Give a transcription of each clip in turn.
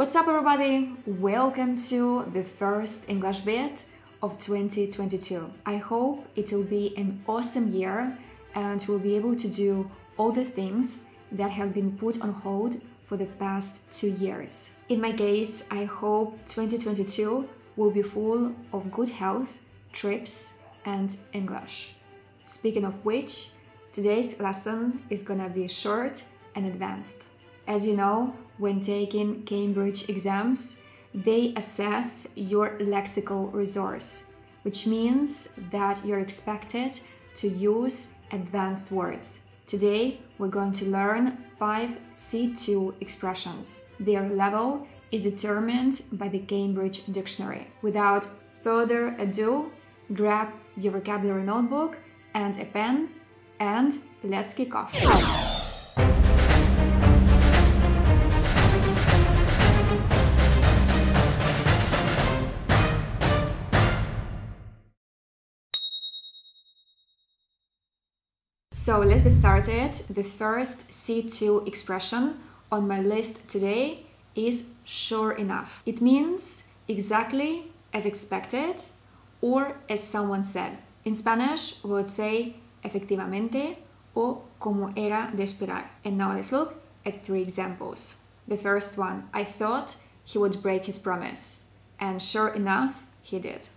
What's up everybody? Welcome to the first English Bit of 2022. I hope it will be an awesome year and we'll be able to do all the things that have been put on hold for the past 2 years. In my case, I hope 2022 will be full of good health, trips and English. Speaking of which, today's lesson is gonna be short and advanced. As you know, when taking Cambridge exams, they assess your lexical resource, which means that you're expected to use advanced words. Today, we're going to learn 5 C2 expressions. Their level is determined by the Cambridge Dictionary. Without further ado, grab your vocabulary notebook and a pen, and let's kick off. So let's get started. The first C2 expression on my list today is sure enough. It means exactly as expected or as someone said. In Spanish, we would say efectivamente o como era de esperar. And now let's look at 3 examples. The first one, I thought he would break his promise. And sure enough, he did.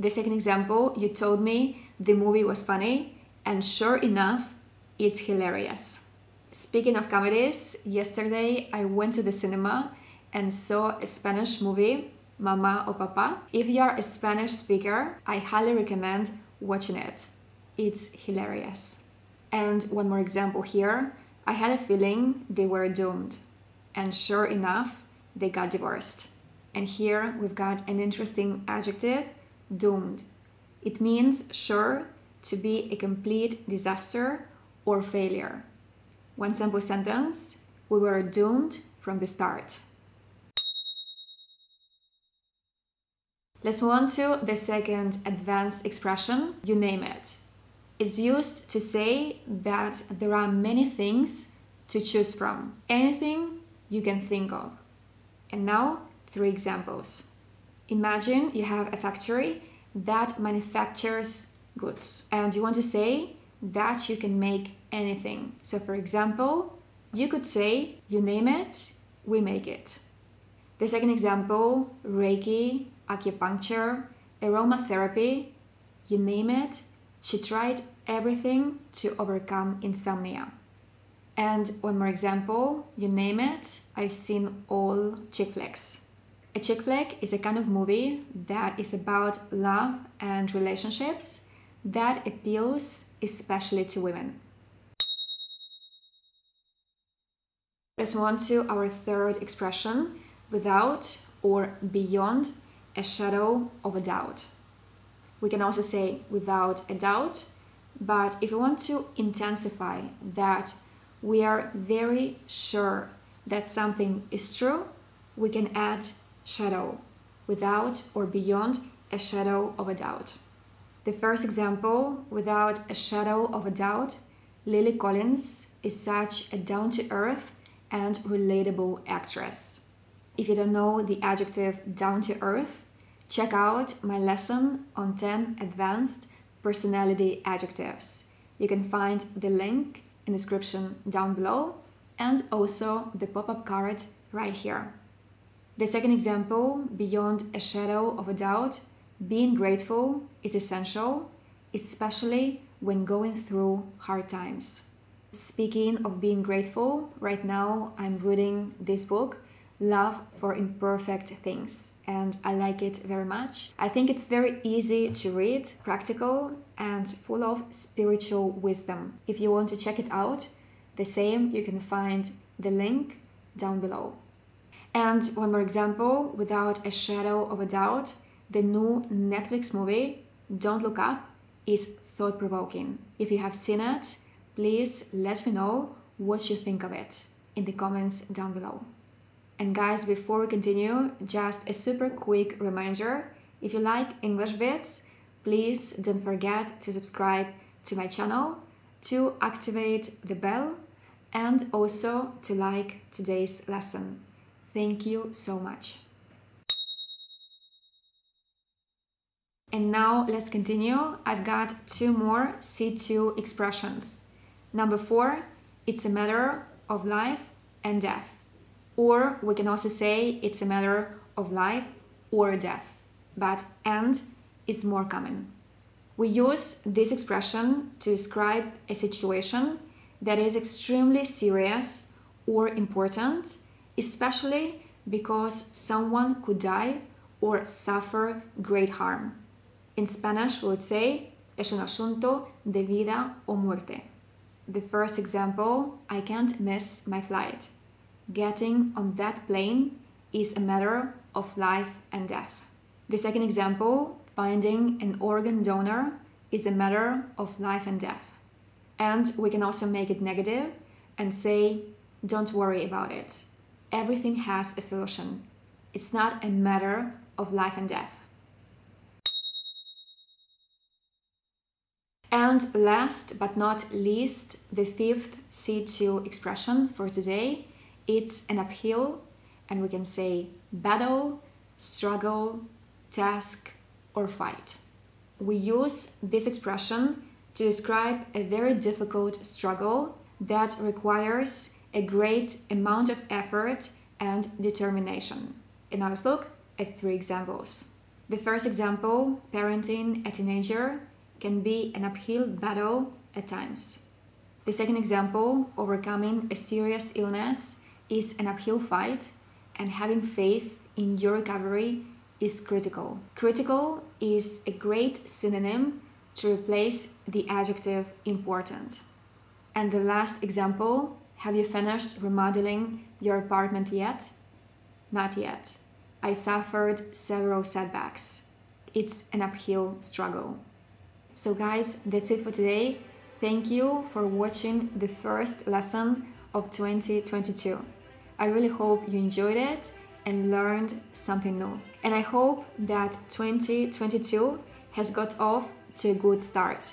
The second example, you told me the movie was funny. And sure enough, it's hilarious. Speaking of comedies, yesterday I went to the cinema and saw a Spanish movie, Mama o Papa. If you are a Spanish speaker, I highly recommend watching it. It's hilarious. And one more example here. I had a feeling they were doomed. And sure enough, they got divorced. And here we've got an interesting adjective, doomed. It means sure to be a complete disaster or failure. One simple sentence, we were doomed from the start. Let's move on to the second advanced expression, you name it. It's used to say that there are many things to choose from, anything you can think of. And now, 3 examples. Imagine you have a factory that manufactures goods. And you want to say that you can make anything. So for example, you could say, you name it, we make it. The second example, Reiki, acupuncture, aromatherapy, you name it, she tried everything to overcome insomnia. And one more example, you name it, I've seen all chick flicks. A chick flick is a kind of movie that is about love and relationships that appeals especially to women. Let's move on to our third expression, without or beyond a shadow of a doubt. We can also say without a doubt, but if we want to intensify that we are very sure that something is true, we can add shadow, without or beyond a shadow of a doubt. The first example, without a shadow of a doubt, Lily Collins is such a down-to-earth and relatable actress. If you don't know the adjective down-to-earth, check out my lesson on 10 advanced personality adjectives. You can find the link in the description down below and also the pop-up card right here. The second example, beyond a shadow of a doubt, being grateful is essential, especially when going through hard times. Speaking of being grateful, right now I'm reading this book, Love for Imperfect Things, and I like it very much. I think it's very easy to read, practical, and full of spiritual wisdom. If you want to check it out, the same, you can find the link down below. And one more example, without a shadow of a doubt, the new Netflix movie, Don't Look Up, is thought-provoking. If you have seen it, please let me know what you think of it in the comments down below. And guys, before we continue, just a super quick reminder, if you like English Bits, please don't forget to subscribe to my channel, to activate the bell, and also to like today's lesson. Thank you so much. And now let's continue. I've got two more C2 expressions. Number 4, it's a matter of life and death. Or we can also say it's a matter of life or death, but and is more common. We use this expression to describe a situation that is extremely serious or important, especially because someone could die or suffer great harm. In Spanish, we would say, es un asunto de vida o muerte. The first example, I can't miss my flight. Getting on that plane is a matter of life and death. The second example, finding an organ donor is a matter of life and death. And we can also make it negative and say, don't worry about it. Everything has a solution. It's not a matter of life and death. And last but not least, the 5th C2 expression for today, it's an uphill, and we can say battle, struggle, task, or fight. We use this expression to describe a very difficult struggle that requires a great amount of effort and determination. And now let's look at 3 examples. The first example, parenting a teenager can be an uphill battle at times. The second example, overcoming a serious illness is an uphill fight, and having faith in your recovery is critical. Critical is a great synonym to replace the adjective important. And the last example, have you finished remodeling your apartment yet? Not yet. I suffered several setbacks. It's an uphill struggle. So guys, that's it for today. Thank you for watching the first lesson of 2022. I really hope you enjoyed it and learned something new. And I hope that 2022 has got off to a good start.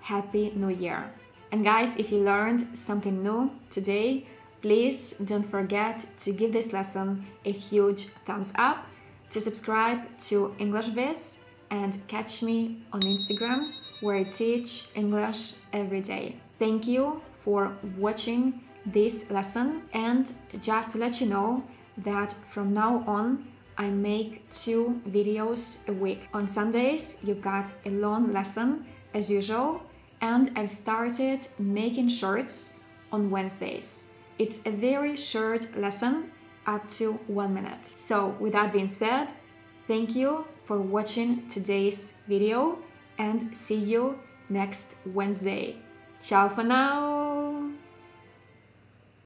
Happy New Year! And guys, if you learned something new today, please don't forget to give this lesson a huge thumbs up, to subscribe to English Bits, and catch me on Instagram, where I teach English every day. Thank you for watching this lesson, and just to let you know that from now on I make 2 videos a week. On Sundays you've got a long lesson as usual, and I've started making shorts on Wednesdays. It's a very short lesson, up to 1 minute. So with that being said, thank you for watching today's video, and see you next Wednesday. Ciao for now!